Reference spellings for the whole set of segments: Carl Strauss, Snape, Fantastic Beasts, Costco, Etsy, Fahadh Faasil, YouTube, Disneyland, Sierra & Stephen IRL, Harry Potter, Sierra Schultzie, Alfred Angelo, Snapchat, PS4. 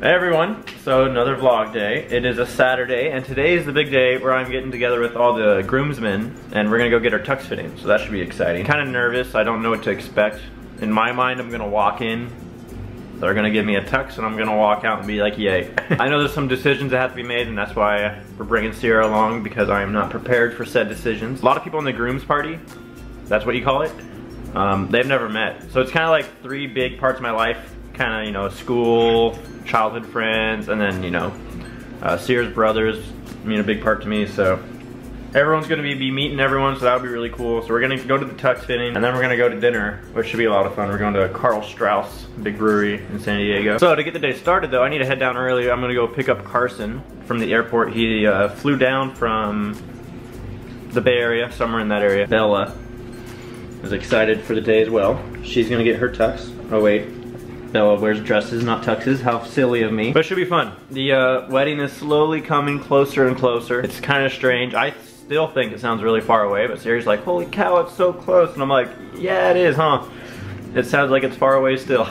Hey everyone, so another vlog day. It is a Saturday, and today is the big day where I'm getting together with all the groomsmen, and we're gonna go get our tux fitting, so that should be exciting. Kind of nervous, I don't know what to expect. In my mind, I'm gonna walk in, they're gonna give me a tux, and I'm gonna walk out and be like, yay. I know there's some decisions that have to be made, and that's why we're bringing Sierra along, because I am not prepared for said decisions. A lot of people in the groom's party, that's what you call it, they've never met. So it's kind of like three big parts of my life, kind of, you know, school, childhood friends, and then, you know, Sierra's brothers mean a big part to me, so everyone's gonna be meeting everyone, so that'll be really cool. So we're gonna go to the tux fitting, and then we're gonna go to dinner, which should be a lot of fun. We're going to Carl Strauss, big brewery in San Diego. So to get the day started though, I need to head down early. I'm gonna go pick up Carson from the airport. He flew down from the Bay Area, somewhere in that area. Bella is excited for the day as well. She's gonna get her tux. Oh wait, Bella wears dresses, not tuxes. How silly of me. But it should be fun. The wedding is slowly coming closer and closer. It's kind of strange. I still think it sounds really far away, but Sierra's like, holy cow, it's so close. And I'm like, yeah, it is, huh? It sounds like it's far away still.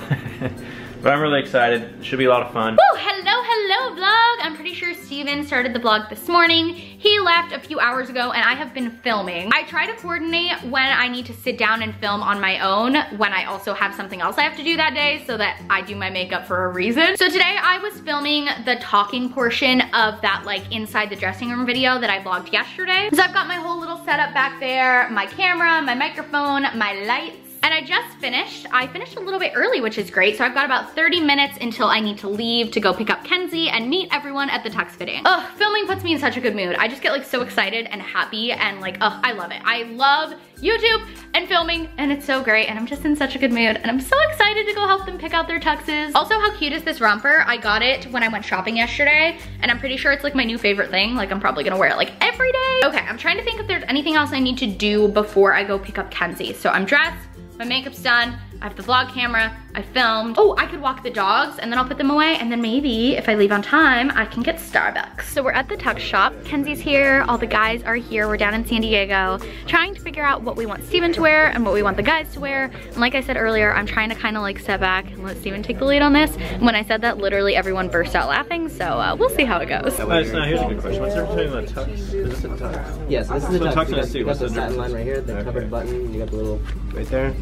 But I'm really excited. It should be a lot of fun. Woo, hello vlog. I'm pretty sure Steven started the vlog this morning. He left a few hours ago and I have been filming. I try to coordinate when I need to sit down and film on my own, when I also have something else I have to do that day, so that I do my makeup for a reason. So today I was filming the talking portion of that like inside the dressing room video that I vlogged yesterday. So I've got my whole little setup back there, my camera, my microphone, my lights. And I just finished. I finished a little bit early, which is great. So I've got about 30 minutes until I need to leave to go pick up Kenzie and meet everyone at the tux fitting. Ugh, filming puts me in such a good mood. I just get like so excited and happy and like, ugh, I love it. I love YouTube and filming, and it's so great, and I'm just in such a good mood, and I'm so excited to go help them pick out their tuxes. Also, how cute is this romper? I got it when I went shopping yesterday, and I'm pretty sure it's like my new favorite thing. Like, I'm probably gonna wear it like every day. Okay, I'm trying to think if there's anything else I need to do before I go pick up Kenzie. So I'm dressed, my makeup's done, I have the vlog camera, I filmed. Oh, I could walk the dogs and then I'll put them away, and then maybe if I leave on time, I can get Starbucks. So we're at the tux shop. Kenzie's here, all the guys are here. We're down in San Diego trying to figure out what we want Steven to wear and what we want the guys to wear. And like I said earlier, I'm trying to kind of like step back and let Steven take the lead on this. And when I said that, literally everyone burst out laughing. So we'll see how it goes. No, here's a good question. What's the difference between the tux? Is this a tux? Yes, this is a tux. So tux and a suit. You got the satin line right here, the covered button. You got the little right there.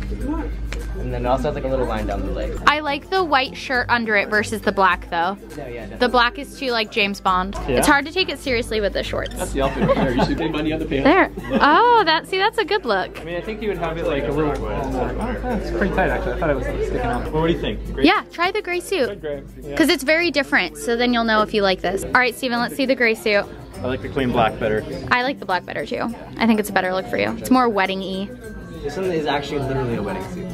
And then it also has like a little line down the leg. I like the white shirt under it versus the black though. No, yeah, the black is too like James Bond. Yeah. It's hard to take it seriously with the shorts. That's the outfit right there. You see the bunny on the pants. There. Oh, that, see, that's a good look. I mean, I think you would have it like a little, it's pretty tight actually. I thought it was like sticking out. Well, what do you think? Gray? Yeah, try the gray suit. Because it's very different, so then you'll know if you like this. All right, Steven, let's see the gray suit. I like the clean black better. I like the black better too. I think it's a better look for you. It's more wedding-y. This one is actually literally a wedding suit.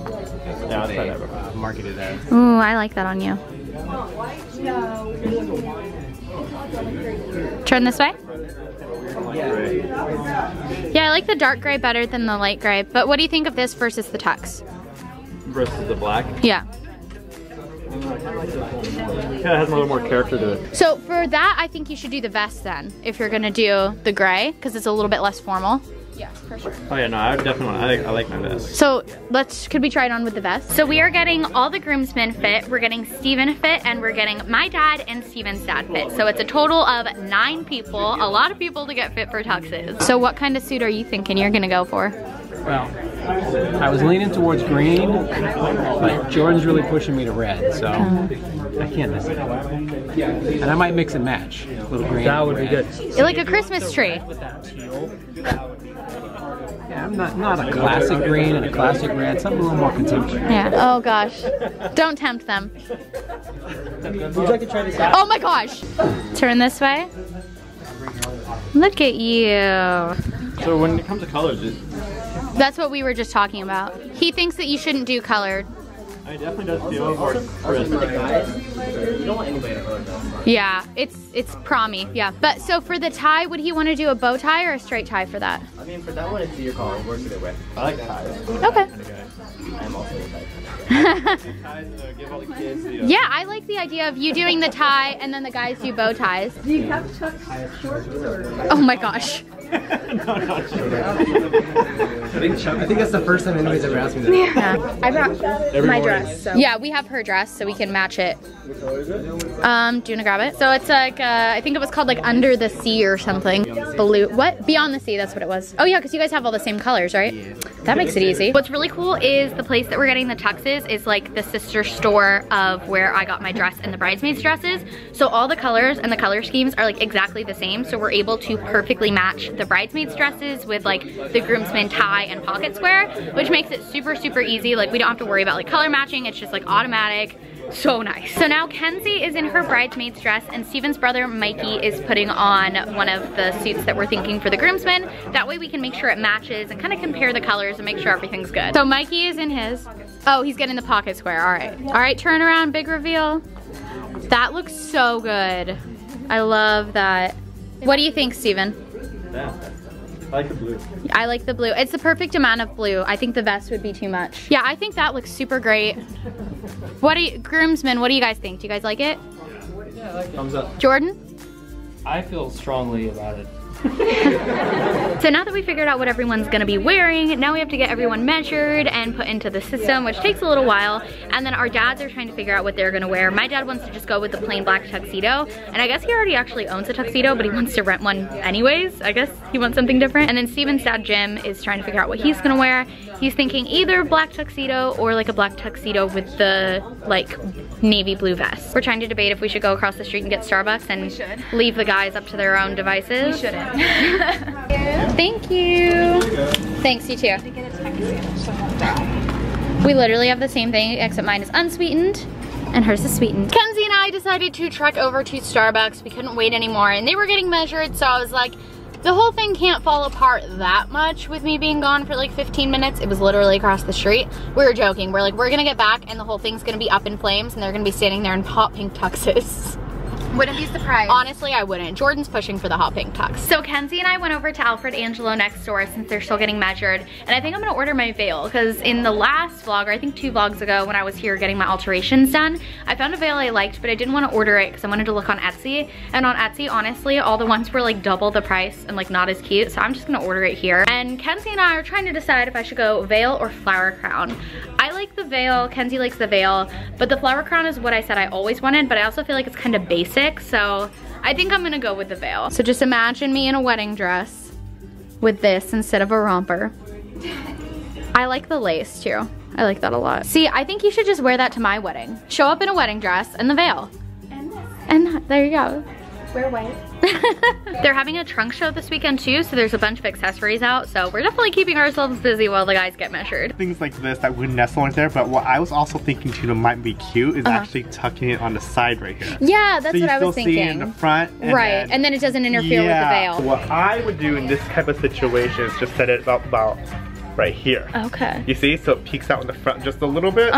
Yeah, they marketed as. Ooh, I like that on you. Turn this way? Yeah, I like the dark gray better than the light gray. But what do you think of this versus the tux? Versus the black? Yeah. Yeah, it has a little more character to it. So for that, I think you should do the vest then, if you're gonna do the gray, because it's a little bit less formal. Yeah, for sure. Oh yeah, no, I would definitely, I like my vest. So could we try it on with the vest? So we are getting all the groomsmen fit, we're getting Steven fit, and we're getting my dad and Steven's dad fit. So it's a total of 9 people, a lot of people to get fit for tuxes. So what kind of suit are you thinking you're gonna go for? Well, I was leaning towards green, but Jordan's really pushing me to red, so I can't miss it. And I might mix and match, a little green. That would be good. You're like a Christmas tree. Yeah, I'm not a classic green and a classic red, something a little more contemporary. Yeah. Oh gosh. Don't tempt them. Would you like to try this out? Oh my gosh! Turn this way. Look at you. So when it comes to colors, that's what we were just talking about. He thinks that you shouldn't do colored. It definitely does feel more crisp. You don't want anybody to color though. Yeah, it's promy, yeah. But so for the tie, would he want to do a bow tie or a straight tie for that? I mean, for that one, it's your call. It works either way. I like ties. Okay. I'm also a tie. Yeah, I like the idea of you doing the tie and then the guys do bow ties. Do you have tuck shorts? Oh my gosh. I think that's the first time anybody's ever asked me that. Yeah, I brought my dress. So. Yeah, we have her dress, so we can match it. What color is it? Do you want to grab it? So it's like, I think it was called like Under the Sea or something. Blue, what? Beyond the Sea, that's what it was. Oh yeah, because you guys have all the same colors, right? Yeah. That makes it easy. What's really cool is the place that we're getting the tuxes is like the sister store of where I got my dress and the bridesmaids dresses. So all the colors and the color schemes are like exactly the same. So we're able to perfectly match the bridesmaids dresses with like the groomsman tie and pocket square, which makes it super, super easy. Like we don't have to worry about like color matching. It's just like automatic. So nice. So now Kenzie is in her bridesmaid's dress and Steven's brother Mikey is putting on one of the suits that we're thinking for the groomsmen. That way we can make sure it matches and kind of compare the colors and make sure everything's good. So Mikey is in his. Oh, he's getting the pocket square. All right. All right, turn around, big reveal. That looks so good. I love that. What do you think, Steven? Yeah. I like the blue. I like the blue. It's the perfect amount of blue. I think the vest would be too much. Yeah, I think that looks super great. What do you, groomsmen, what do you guys think? Do you guys like it? Yeah, I like it. Thumbs up. Jordan? I feel strongly about it. So now that we figured out what everyone's gonna be wearing, now we have to get everyone measured and put into the system, which takes a little while. And then our dads are trying to figure out what they're gonna wear. My dad wants to just go with the plain black tuxedo. And I guess he already actually owns a tuxedo, but he wants to rent one anyways. I guess he wants something different. And then Steven's dad, Jim, is trying to figure out what he's gonna wear. He's thinking either black tuxedo or like a black tuxedo with the like navy blue vest. We're trying to debate if we should go across the street and get Starbucks and leave the guys up to their own devices. We shouldn't. Thank you. Thanks, you too. We literally have the same thing, except mine is unsweetened and hers is sweetened. Kenzie and I decided to trek over to Starbucks. We couldn't wait anymore and they were getting measured, so I was like, the whole thing can't fall apart that much with me being gone for like 15 minutes. It was literally across the street. We were joking. We're like, we're gonna get back and the whole thing's gonna be up in flames and they're gonna be standing there in hot pink tuxes. Wouldn't be surprised. Honestly, I wouldn't. Jordan's pushing for the hot pink tux. So Kenzie and I went over to Alfred Angelo next door since they're still getting measured. And I think I'm gonna order my veil because in the last vlog, or I think 2 vlogs ago when I was here getting my alterations done, I found a veil I liked, but I didn't wanna order it because I wanted to look on Etsy. And on Etsy, honestly, all the ones were like double the price and like not as cute. So I'm just gonna order it here. And Kenzie and I are trying to decide if I should go veil or flower crown. I like the veil, Kenzie likes the veil, but the flower crown is what I said I always wanted, but I also feel like it's kind of basic. So I think I'm gonna go with the veil. So just imagine me in a wedding dress with this instead of a romper. I like the lace too. I like that a lot. See, I think you should just wear that to my wedding. Show up in a wedding dress and the veil. And this. And there you go. Wear white. They're having a trunk show this weekend too, so there's a bunch of accessories out. So we're definitely keeping ourselves busy while the guys get measured. Things like this that wouldn't necessarily there, but what I was also thinking too might be cute is actually tucking it on the side right here. Yeah, that's so what I was thinking. So you still see in the front. And right, then it doesn't interfere with the veil. What I would do in this type of situation is just set it up about right here. Okay. You see, so it peeks out in the front just a little bit.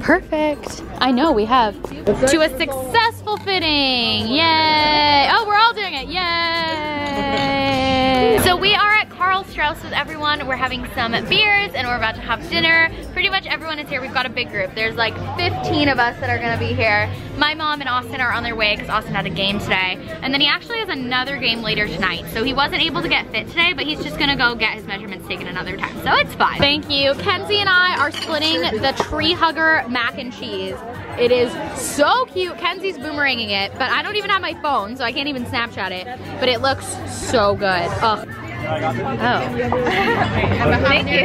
Perfect. I know we have. To a successful fitting. Yay. Oh, we're all doing it. Yay. So we are at Carl Strauss with everyone. We're having some beers and we're about to have dinner. Pretty much everyone is here. We've got a big group. There's like 15 of us that are going to be here. My mom and Austin are on their way because Austin had a game today. And then he actually has another game later tonight. So he wasn't able to get fit today, but he's just going to go get his measurements taken another time. So it's fine. Thank you. Kenzie and I are splitting the Tree Hugger mac and cheese. It is so cute. Kenzie's boomeranging it, but I don't even have my phone, so I can't even Snapchat it. But it looks so good. Ugh. Oh. Thank you.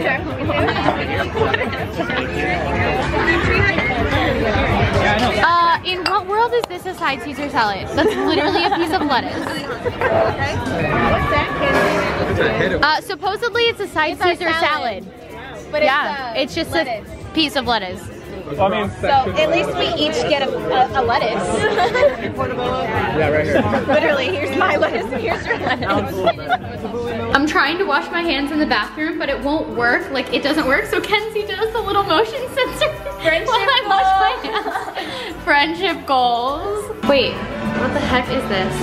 In what world is this a side Caesar salad? That's literally a piece of lettuce. Supposedly it's a side Caesar salad. But yeah, it's just a piece of lettuce. So at least we each get a lettuce. Yeah, right here. Literally, here's my lettuce, here's your lettuce. I'm trying to wash my hands in the bathroom, but it won't work. Like, it doesn't work, so Kenzie does the little motion sensor while I wash my hands. Friendship goals. Wait, what the heck is this?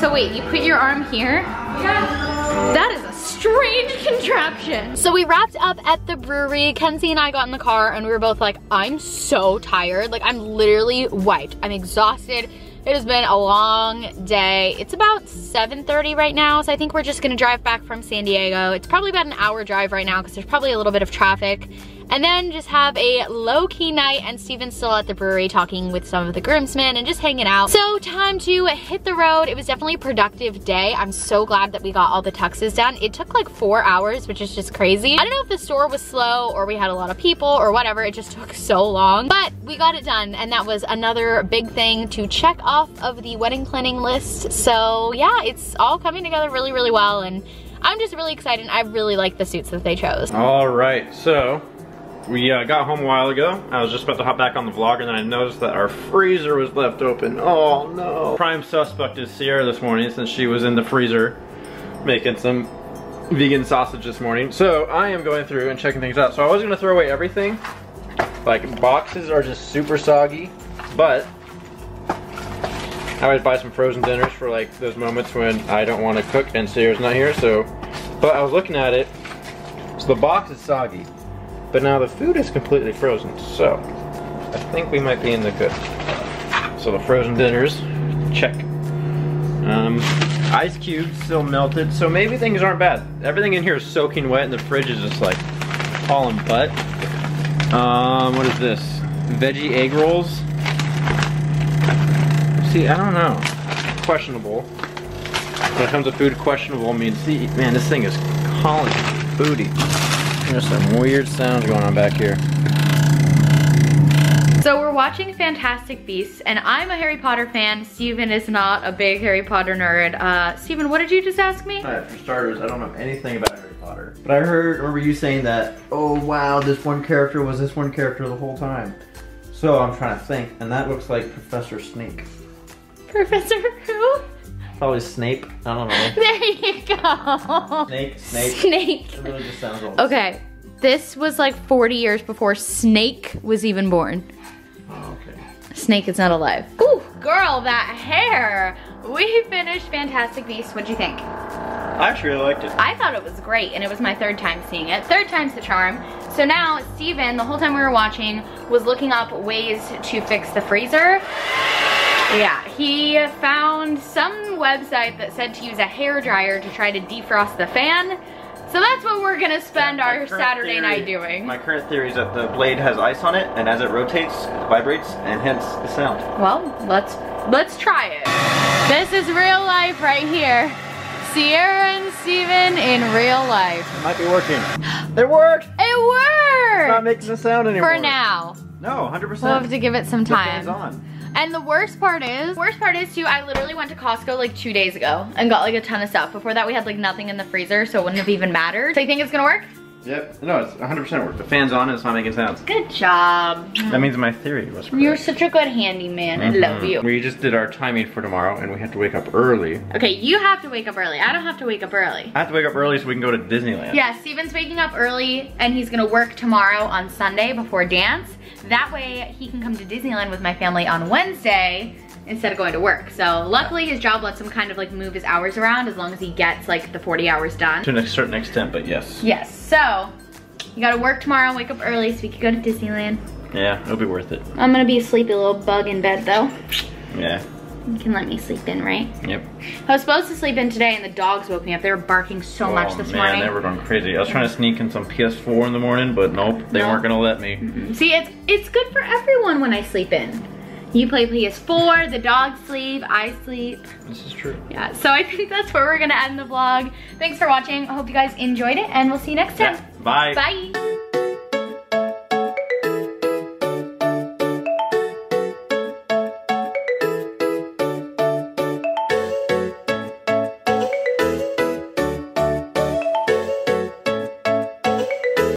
So wait, you put your arm here? Yeah. That is a strange contraption. So we wrapped up at the brewery. Kenzie and I got in the car and we were both like, I'm so tired. Like, I'm literally wiped. I'm exhausted. It has been a long day. It's about 7:30 right now, so I think we're just gonna drive back from San Diego. It's probably about an hour drive right now because there's probably a little bit of traffic. And then just have a low-key night, and Stephen's still at the brewery talking with some of the groomsmen and just hanging out. So time to hit the road. It was definitely a productive day. I'm so glad that we got all the tuxes done. It took like 4 hours, which is just crazy. I don't know if the store was slow or we had a lot of people or whatever. It just took so long, but we got it done. And that was another big thing to check off of the wedding planning list. So yeah, it's all coming together really, really well. And I'm just really excited. And I really like the suits that they chose. All right, so we got home a while ago. I was just about to hop back on the vlog, and then I noticed that our freezer was left open. Oh no. Prime suspect is Sierra this morning, since she was in the freezer making some vegan sausage this morning. So I am going through and checking things out. So I was gonna throw away everything. Like, boxes are just super soggy, but I always buy some frozen dinners for like those moments when I don't wanna cook and Sierra's not here, so. But I was looking at it, so the box is soggy. But now the food is completely frozen, so I think we might be in the good. So the frozen dinners, check. Ice cubes still melted, so maybe things aren't bad. Everything in here is soaking wet, and the fridge is just like all in butt. What is this? Veggie egg rolls? See, I don't know. Questionable. When it comes to food, questionable means, see, man, this thing is calling booty. There's some weird sounds going on back here. So we're watching Fantastic Beasts, and I'm a Harry Potter fan. Stephen is not a big Harry Potter nerd. Stephen, what did you just ask me? For starters, I don't know anything about Harry Potter. But I heard, remember you saying that, oh wow, this one character was this one character the whole time. So I'm trying to think, and that looks like Professor Snape. Professor who? Probably Snape. I don't know. There you go. Snake, snake. Snake. It really just sounds old. Okay. This was like 40 years before Snake was even born. Oh, okay. Snake is not alive. Ooh, girl, that hair. We finished Fantastic Beasts. What'd you think? I actually really liked it. I thought it was great, and it was my third time seeing it. Third time's the charm. So now, Stephen, the whole time we were watching, was looking up ways to fix the freezer. Yeah, he found some website that said to use a hairdryer to try to defrost the fan. So that's what we're gonna spend our Saturday night doing. My current theory is that the blade has ice on it, and as it rotates, it vibrates, and hence the sound. Well, let's try it. This is real life right here. Sierra and Stephen in real life. It might be working. It worked! It worked! It's not making a sound anymore. For now. No, 100%. We'll have to give it some time. The fan's on. And the worst part is too, I literally went to Costco like 2 days ago and got like a ton of stuff. Before that we had like nothing in the freezer, so it wouldn't have even mattered. So you think it's gonna work? Yep, no, it's 100% work. The fan's on and it's not making sounds. Good job. That means my theory was correct. You're such a good handyman, I love you. We just did our timing for tomorrow and we have to wake up early. Okay, you have to wake up early. I don't have to wake up early. I have to wake up early so we can go to Disneyland. Yeah, Stephen's waking up early and he's gonna work tomorrow on Sunday before dance. That way he can come to Disneyland with my family on Wednesday instead of going to work. So luckily his job lets him kind of like move his hours around as long as he gets like the 40 hours done. To a certain extent, but yes. Yes, so you gotta work tomorrow and wake up early so we can go to Disneyland. Yeah, it'll be worth it. I'm gonna be a sleepy little bug in bed though. Yeah. You can let me sleep in, right? Yep. I was supposed to sleep in today and the dogs woke me up. They were barking so much this morning. They were going crazy. I was trying to sneak in some PS4 in the morning, but nope, they weren't gonna let me. See, it's good for everyone when I sleep in. You play PS4, the dogs sleep, I sleep. This is true. Yeah, so I think that's where we're gonna end the vlog. Thanks for watching. I hope you guys enjoyed it, and we'll see you next time. Yeah. Bye. Bye.